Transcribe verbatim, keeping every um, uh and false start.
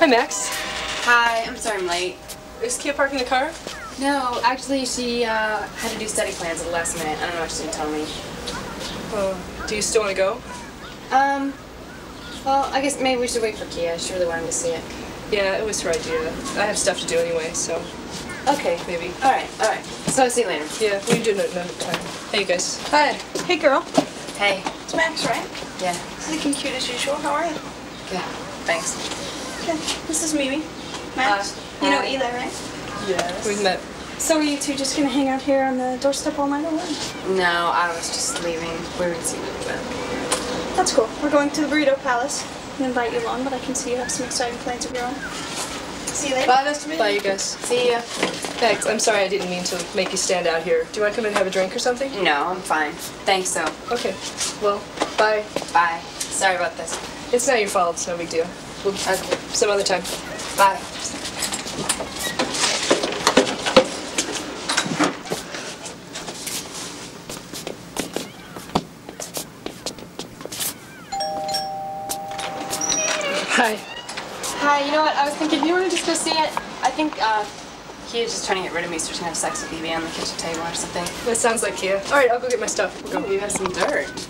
Hi, Max. Hi, I'm sorry I'm late. Is Kia parking the car? No, actually she uh, had to do study plans at the last minute. I don't know if she didn't tell me. Oh, do you still want to go? Um, well, I guess maybe we should wait for Kia. She really wanted to see it. Yeah, it was her idea. I have stuff to do anyway, so. Okay. Maybe. Alright, alright. So I'll see you later. Yeah, we do another time. Hey, you guys. Hi. Hey, girl. Hey. It's Max, right? Yeah. He's looking cute as usual. How are you? Yeah. Thanks. Okay. This is Mimi. Max. Uh, you know Eli, right? Yes. We've met. So are you two just going to hang out here on the doorstep all night or what? No, I was just leaving. We were going to see you. That's cool. We're going to the Burrito Palace. I didn't invite you along, but I can see you have some exciting plans of your own. See you later. Bye, nice to meet you. Bye, you guys. See ya. Thanks. I'm sorry I didn't mean to make you stand out here. Do you want to come in and have a drink or something? No, I'm fine. Thanks, though. Okay. Well, bye. Bye. Sorry about this. It's not your fault. It's no big deal. We'll okay. Some other time. Bye. Hi. Hi, you know what? I was thinking, you want to just go see it? I think, uh, Kia's just trying to get rid of me so she can have sex with Evie on the kitchen table or something. That sounds like Kia. Alright, I'll go get my stuff. We'll go. Ooh, you have some dirt.